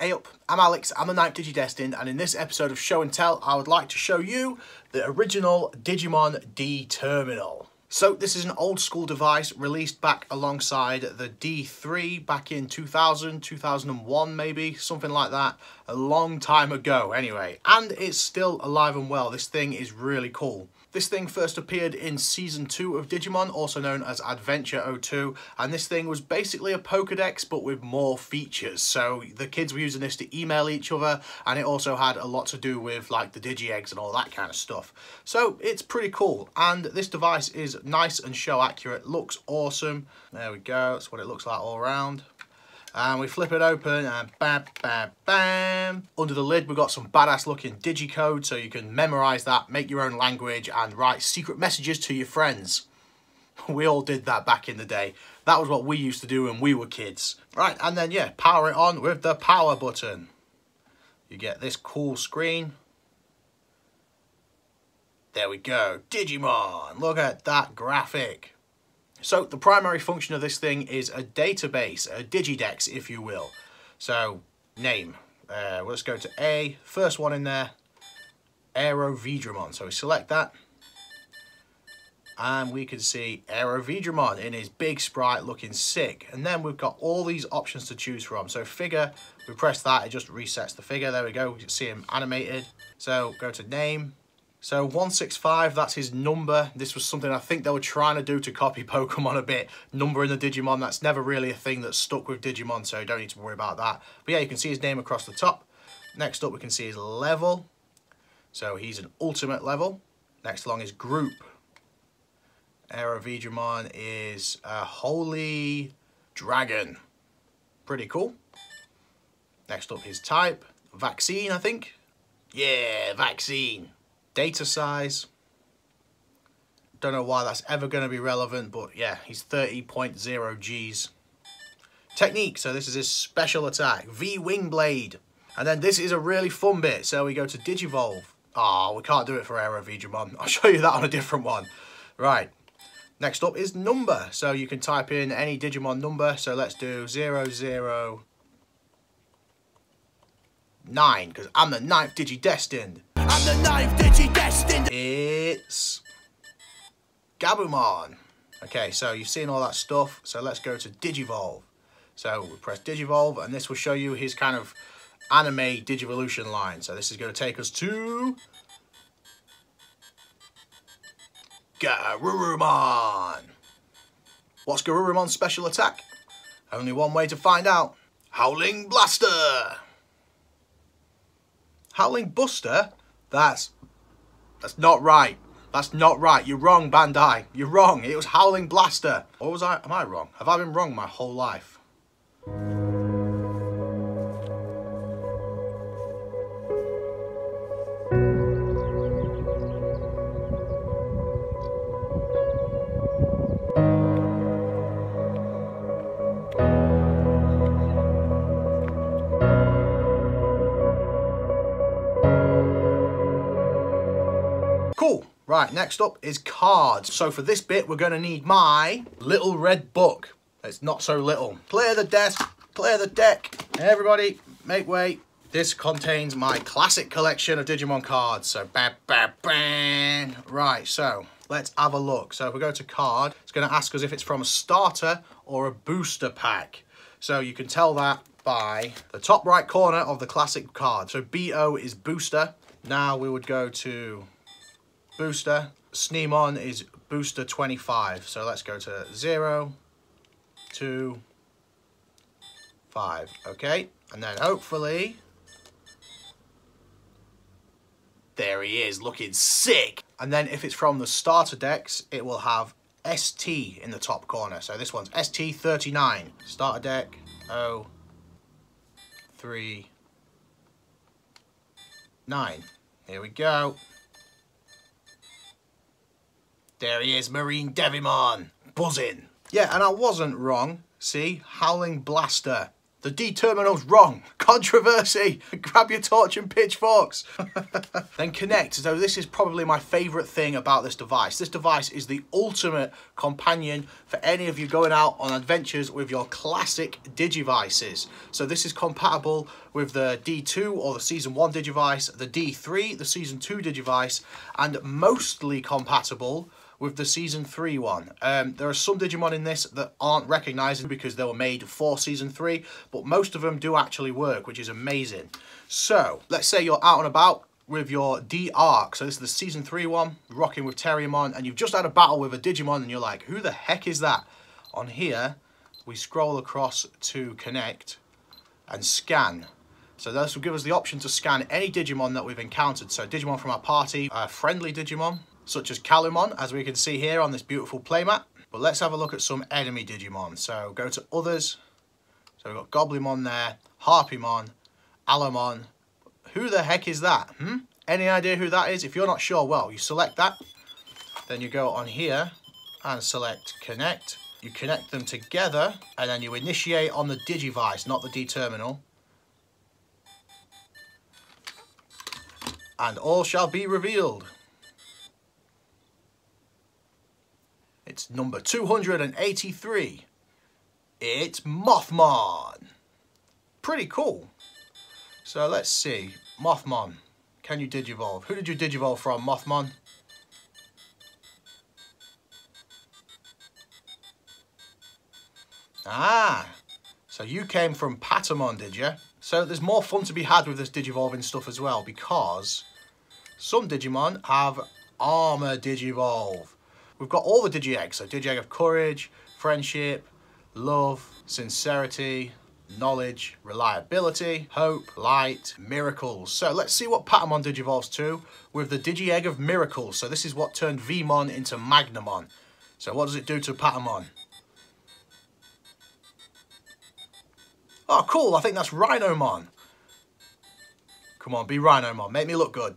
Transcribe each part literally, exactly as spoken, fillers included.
Hey up, I'm Alex, I'm the Knight DigiDestined, and in this episode of Show and Tell, I would like to show you the original Digimon D-Terminal. So this is an old school device released back alongside the D three back in two thousand, two thousand one maybe, something like that, a long time ago anyway. And it's still alive and well, this thing is really cool. This thing first appeared in Season two of Digimon, also known as Adventure oh two, and this thing was basically a Pokedex but with more features. So the kids were using this to email each other, and it also had a lot to do with like the Digi Eggs and all that kind of stuff. So it's pretty cool, and this device is nice and show accurate, looks awesome. There we go, that's what it looks like all around. And we flip it open and bam, bam, bam. Under the lid, we've got some badass looking digicode, so you can memorize that, make your own language, and write secret messages to your friends. We all did that back in the day. That was what we used to do when we were kids. Right, and then, yeah, power it on with the power button. You get this cool screen. There we go. Digimon. Look at that graphic. So the primary function of this thing is a database, a digidex, if you will. So name, uh, let's go to A, first one in there, AeroVeedramon. So we select that, and we can see AeroVeedramon in his big sprite looking sick. And then we've got all these options to choose from. So figure, we press that, it just resets the figure. There we go, we can see him animated. So go to name. So one six five, that's his number. This was something I think they were trying to do to copy Pokemon a bit. Numbering the Digimon, that's never really a thing that stuck with Digimon, so you don't need to worry about that. But yeah, you can see his name across the top. Next up, we can see his level. So he's an ultimate level. Next along is group. AeroVeedramon is a holy dragon. Pretty cool. Next up, his type. Vaccine, I think. Yeah, vaccine. Data size, don't know why that's ever going to be relevant, but yeah, he's thirty point zero Gs. Technique, so this is his special attack, V-Wing Blade. And then this is a really fun bit, so we go to Digivolve. Ah, oh, we can't do it for AeroVeedramon. I'll show you that on a different one. Right, next up is number. So you can type in any Digimon number, so let's do zero zero nine, because I'm the ninth DigiDestined. I'm the ninth DigiDestined. It's Gabumon. Okay, so you've seen all that stuff. So let's go to Digivolve. So we press Digivolve, and this will show you his kind of anime Digivolution line. So this is going to take us to Garurumon. What's Garurumon's special attack? Only one way to find out. Howling Blaster. Howling Buster? That's, that's not right. That's not right. You're wrong, Bandai. You're wrong. It was Howling Blaster. Or was I, am I wrong? Have I been wrong my whole life? Cool. Right, next up is cards. So for this bit, we're going to need my little red book. It's not so little. Clear the desk, clear the deck. Everybody, make way. This contains my classic collection of Digimon cards. So, ba ba bang. Right, so let's have a look. So if we go to card, it's going to ask us if it's from a starter or a booster pack. So you can tell that by the top right corner of the classic card. So B O is booster. Now we would go to booster. Sneemon is booster twenty-five. So let's go to zero, two, five. Okay. And then hopefully, there he is looking sick. And then if it's from the starter decks, it will have S T in the top corner. So this one's S T thirty-nine. Starter deck, oh, three, nine. Here we go. There he is, Marine Devimon, buzzing. Yeah, and I wasn't wrong. See, Howling Blaster. The D-Terminal's wrong. Controversy. Grab your torch and pitchforks. Then connect. So this is probably my favourite thing about this device. This device is the ultimate companion for any of you going out on adventures with your classic digivices. So this is compatible with the D two or the Season one digivice, the D three, the Season two digivice, and mostly compatible with the Season three one. Um, there are some Digimon in this that aren't recognised because they were made for Season three, but most of them do actually work, which is amazing. So, let's say you're out and about with your D-Arc. So this is the Season three one, rocking with Terrymon, and you've just had a battle with a Digimon, and you're like, who the heck is that? On here, we scroll across to connect and scan. So this will give us the option to scan any Digimon that we've encountered. So Digimon from our party, a friendly Digimon, such as Calumon, as we can see here on this beautiful playmat. But let's have a look at some enemy Digimon. So go to others. So we've got Goblimon there, Harpymon, Alamon. Who the heck is that? Hmm? Any idea who that is? If you're not sure, well, you select that. Then you go on here and select connect. You connect them together and then you initiate on the digivice, not the D-Terminal. And all shall be revealed. It's number two hundred eighty-three. It's Mothmon. Pretty cool. So let's see. Mothmon. Can you digivolve? Who did you digivolve from, Mothmon? Ah. So you came from Patamon, did you? So there's more fun to be had with this digivolving stuff as well, because some Digimon have armor digivolve. We've got all the Digi Eggs, so Digi Egg of Courage, Friendship, Love, Sincerity, Knowledge, Reliability, Hope, Light, Miracles. So let's see what Patamon digivolves to with the Digi Egg of Miracles. So this is what turned Vmon into Magnamon. So what does it do to Patamon? Oh cool, I think that's Rhinomon. Come on, be Rhinomon, make me look good.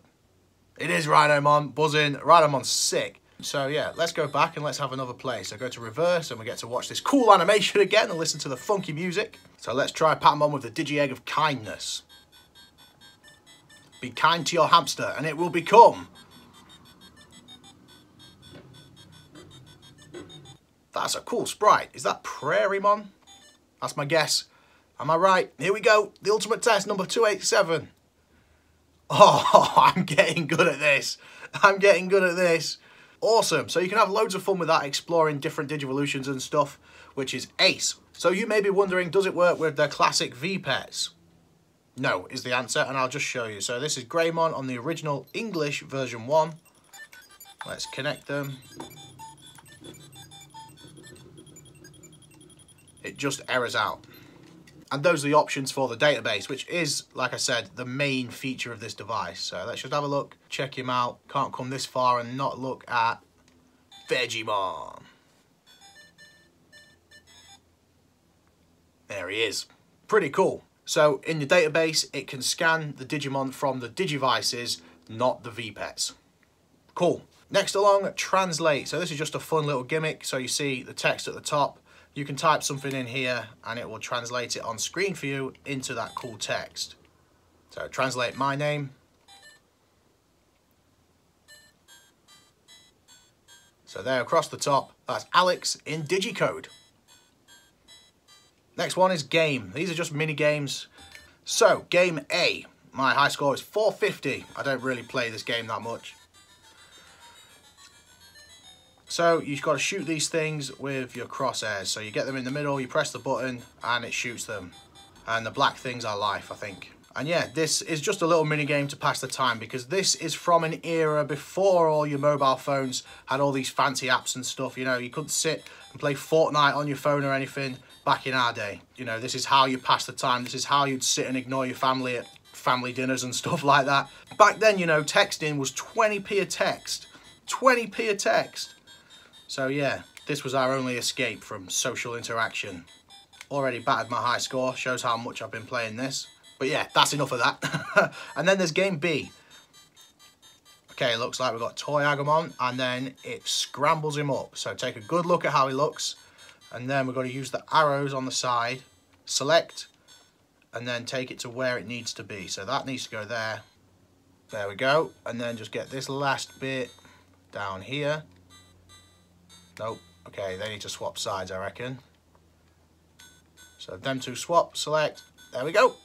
It is Rhinomon, buzzing, Rhinomon's sick. So yeah, let's go back and let's have another play. So go to reverse and we get to watch this cool animation again and listen to the funky music. So let's try Patamon with the Digi Egg of Kindness. Be kind to your hamster and it will become. That's a cool sprite. Is that Prairiemon? That's my guess. Am I right? Here we go. The ultimate test, number two eighty-seven. Oh, I'm getting good at this. I'm getting good at this. Awesome, so you can have loads of fun with that, exploring different digivolutions and stuff, which is ace. So you may be wondering, does it work with the classic V-Pets? No, is the answer, and I'll just show you. So this is Greymon on the original English version one. Let's connect them. It just errors out. And those are the options for the database, which is, like I said, the main feature of this device. So let's just have a look, check him out. Can't come this far and not look at Vegemon. There he is. Pretty cool. So in the database, it can scan the Digimon from the digivices, not the V-Pets. Cool. Next along, translate. So this is just a fun little gimmick. So you see the text at the top. You can type something in here and it will translate it on screen for you into that cool text. So translate my name. So there across the top, that's Alex in digicode. Next one is game. These are just mini games. So game A, my high score is four fifty. I don't really play this game that much. So you've got to shoot these things with your crosshairs. So you get them in the middle, you press the button and it shoots them. And the black things are life, I think. And yeah, this is just a little mini game to pass the time because this is from an era before all your mobile phones had all these fancy apps and stuff. You know, you couldn't sit and play Fortnite on your phone or anything back in our day. You know, this is how you pass the time. This is how you'd sit and ignore your family at family dinners and stuff like that. Back then, you know, texting was twenty p a text. twenty p a text. So yeah, this was our only escape from social interaction. Already battered my high score, shows how much I've been playing this. But yeah, that's enough of that. And then there's game B. Okay, looks like we've got Toyagamon, and then it scrambles him up. So take a good look at how he looks. And then we've got to use the arrows on the side. Select, and then take it to where it needs to be. So that needs to go there. There we go. And then just get this last bit down here. Nope. Okay, they need to swap sides, I reckon. So them two swap, select. There we go.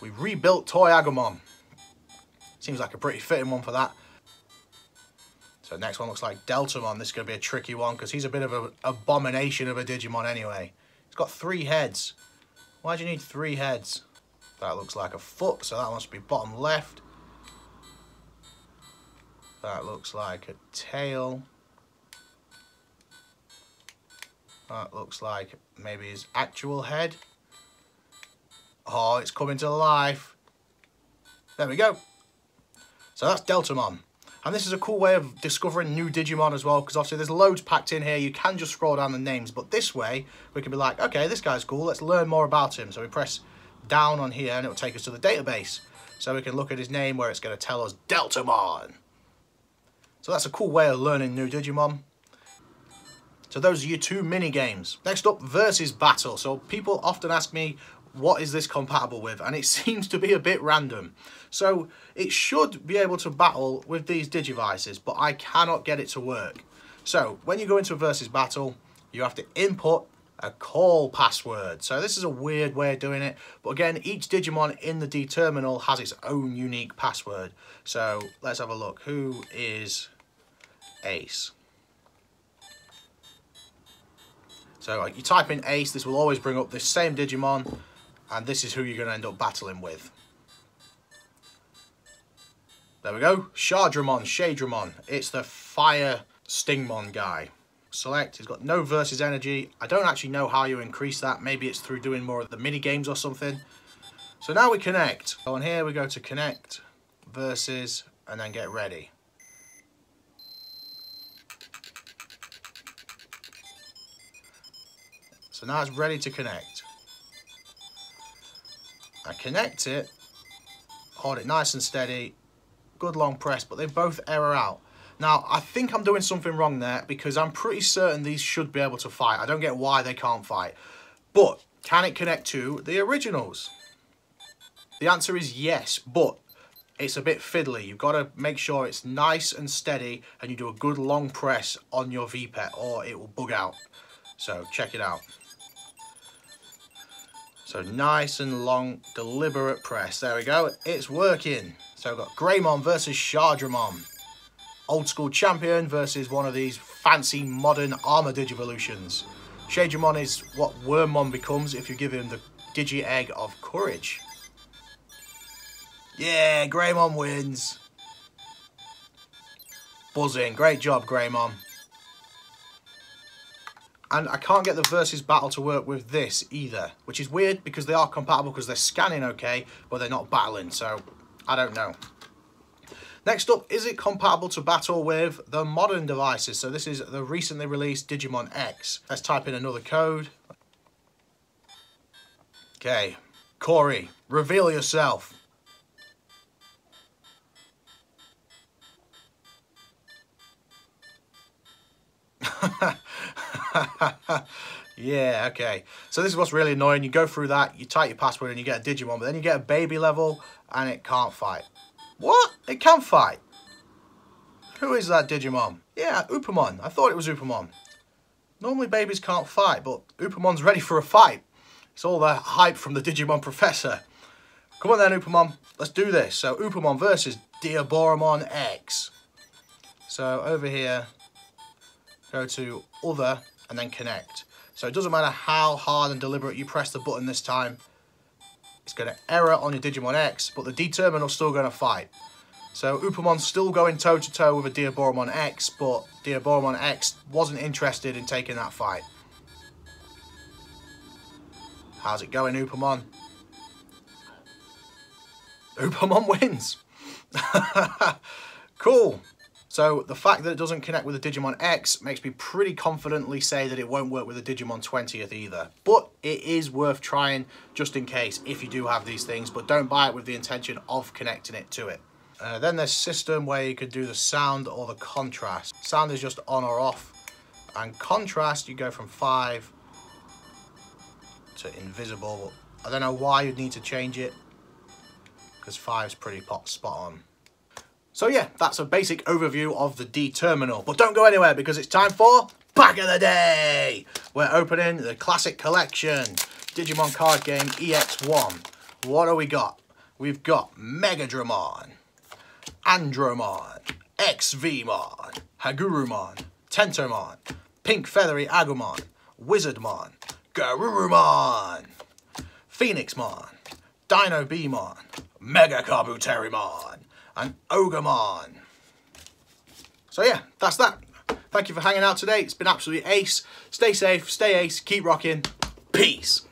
We rebuilt Toy Agumon. Seems like a pretty fitting one for that. So next one looks like Deltamon. This is going to be a tricky one because he's a bit of an abomination of a Digimon anyway. He's got three heads. Why do you need three heads? That looks like a foot, so that must be bottom left. That looks like a tail. That looks like maybe his actual head. Oh, it's coming to life. There we go. So that's Deltamon. And this is a cool way of discovering new Digimon as well, because obviously there's loads packed in here. You can just scroll down the names, but this way we can be like, okay, this guy's cool, let's learn more about him. So we press down on here and it'll take us to the database. So we can look at his name where it's going to tell us Deltamon. So that's a cool way of learning new Digimon. So those are your two mini games. Next up, versus battle. So people often ask me, what is this compatible with? And it seems to be a bit random. So it should be able to battle with these digivices, but I cannot get it to work. So when you go into a versus battle, you have to input a call password. So this is a weird way of doing it. But again, each Digimon in the D-Terminal has its own unique password. So let's have a look. Who is Ace? So like, you type in Ace, this will always bring up the same Digimon, and this is who you're going to end up battling with. There we go. Shadramon, Shadramon. It's the Fire Stingmon guy. Select. He's got no versus energy. I don't actually know how you increase that. Maybe it's through doing more of the mini games or something. So now we connect. So on here we go to connect, versus, and then get ready. So now it's ready to connect. I connect it, hold it nice and steady, good long press, but they both error out. Now, I think I'm doing something wrong there because I'm pretty certain these should be able to fight. I don't get why they can't fight. But can it connect to the originals? The answer is yes, but it's a bit fiddly. You've got to make sure it's nice and steady and you do a good long press on your V P E T or it will bug out. So check it out. So nice and long, deliberate press. There we go. It's working. So we've got Greymon versus Shadramon. Old school champion versus one of these fancy modern armor digivolutions. Shadramon is what Wormmon becomes if you give him the Digi Egg of Courage. Yeah, Greymon wins. Buzzing. Great job, Greymon. And I can't get the versus battle to work with this either, which is weird because they are compatible because they're scanning okay, but they're not battling, so I don't know. Next up, is it compatible to battle with the modern devices? So this is the recently released Digimon X. Let's type in another code. Okay, Corey, reveal yourself. Yeah, okay. So this is what's really annoying. You go through that, you type your password and you get a Digimon, but then you get a baby level and it can't fight. What? It can fight? Who is that Digimon? Yeah, Upamon. I thought it was Upamon. Normally babies can't fight, but Upamon's ready for a fight. It's all the hype from the Digimon professor. Come on then, Upamon. Let's do this. So Upamon versus Diaboromon X. So over here, go to other and then connect. So it doesn't matter how hard and deliberate you press the button this time, it's going to error on your Digimon X, but the D-Terminal's still going to fight. So Upamon's still going toe to toe with a Diaboromon X, but Diaboromon X wasn't interested in taking that fight. How's it going, Upamon? Upamon wins. Cool. So the fact that it doesn't connect with the Digimon X makes me pretty confidently say that it won't work with the Digimon twentieth either. But it is worth trying just in case if you do have these things, but don't buy it with the intention of connecting it to it. Uh, then there's system where you could do the sound or the contrast. Sound is just on or off. And contrast, you go from five to invisible. I don't know why you'd need to change it, because five's pretty pot spot on. So yeah, that's a basic overview of the D-Terminal. But don't go anywhere, because it's time for Pack of the Day! We're opening the Classic Collection, Digimon Card Game E X one. What do we got? We've got Megadramon, Andromon, X V Mon, Hagurumon, Tentomon, Pink Feathery Agumon, Wizardmon, Garurumon, Phoenixmon, Dino Beamon, Mega Kabuterimon, and Ogamon. So yeah, that's that. Thank you for hanging out today. It's been absolutely ace. Stay safe, stay ace, keep rocking. Peace.